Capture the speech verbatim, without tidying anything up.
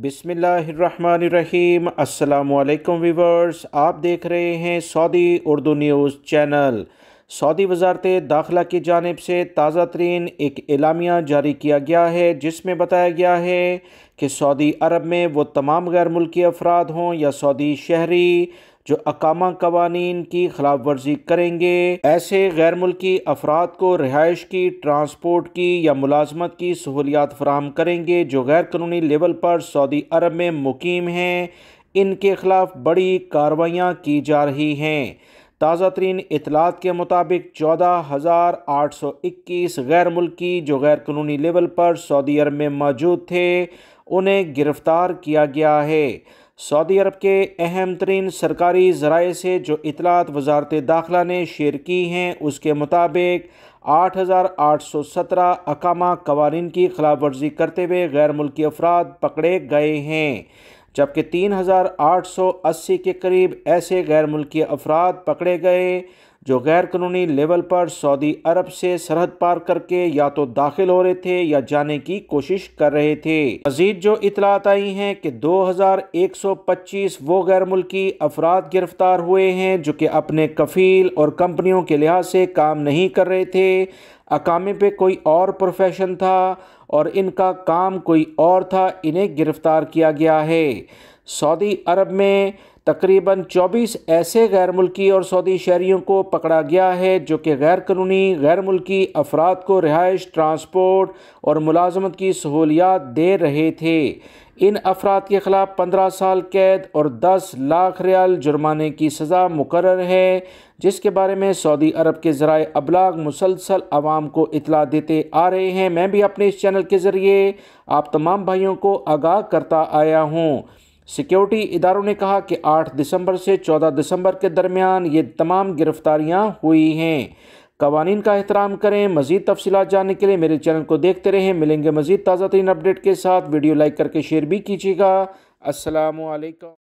बिस्मिल्लाहिर्रहमानिर्रहीम। अस्सलामुअलैकुम व्यूवर्स, आप देख रहे हैं Saudi Urdu news channel. Saudi वजारत दाखिला की जानिब से ताज़ा तरीन एक एलामिया जारी किया गया है जिसमें बताया गया है कि सऊदी अरब में वो तमाम गैर मुल्की अफराद हों या सऊदी शहरी जो अकामा कवानीन की खिलाफ वर्जी करेंगे, ऐसे गैर मुल्की अफराद को रिहाइश की, ट्रांसपोर्ट की या मुलाजमत की सहूलियात फराहम करेंगे जो गैर कानूनी लेवल पर सऊदी अरब में मुकीम हैं। इनके खिलाफ बड़ी कार्रवाइयाँ की जा रही हैं। ताज़ा तरीन इतलात के मुताबिक चौदह हज़ार आठ सौ इक्कीस गैर मुल्की जो गैर कानूनी लेवल पर सऊदी अरब में मौजूद थे उन्हें गिरफ़्तार किया गया है। सऊदी अरब के अहम तरीन सरकारी ज़राए से जो इतलात वजारत दाखिला ने शेयर की हैं उसके मुताबिक आठ हज़ार आठ सौ सत्रह अकामा कवानीन की खिलाफ वर्जी करते हुए गैर मुल्की अफराद पकड़े गए हैं, जबकि तीन हज़ार आठ सौ अस्सी के करीब ऐसे गैर मुल्की अफराद पकड़े गए जो गैर कानूनी लेवल पर सऊदी अरब से सरहद पार करके या तो दाखिल हो रहे थे या जाने की कोशिश कर रहे थे। मज़ीद जो इतलात आई हैं कि दो हज़ार एक सौ पच्चीस वो गैर मुल्की अफराद गिरफ्तार हुए हैं जो कि अपने कफ़ील और कंपनियों के लिहाज से काम नहीं कर रहे थे। अकामे पे कोई और प्रोफेशन था और इनका काम कोई और था। इन्हें गिरफ़्तार किया गया है। सऊदी अरब में तकरीबन चौबीस ऐसे गैर मुल्की और सऊदी शहरियों को पकड़ा गया है जो कि गैर कानूनी गैर मुल्की अफराद को रिहाइश, ट्रांसपोर्ट और मुलाजमत की सहूलियात दे रहे थे। इन अफराद के खिलाफ पंद्रह साल कैद और दस लाख रियाल जुर्माने की सज़ा मुकर्रर है, जिसके बारे में सऊदी अरब के ज़राए अबलाग मुसलसल आवाम को इतला देते आ रहे हैं। मैं भी अपने इस चैनल के ज़रिए आप तमाम भाइयों को आगाह करता आया हूँ। सिक्योरिटी इदारों ने कहा कि आठ दिसंबर से चौदह दिसंबर के दरमियान ये तमाम गिरफ्तारियाँ हुई हैं। कवानीन का एहतराम करें। मज़ीद तफसीलात जानने के लिए मेरे चैनल को देखते रहें। मिलेंगे मज़ीद ताज़ा तरीन अपडेट के साथ। वीडियो लाइक करके शेयर भी कीजिएगा। अस्सलामु अलैकुम।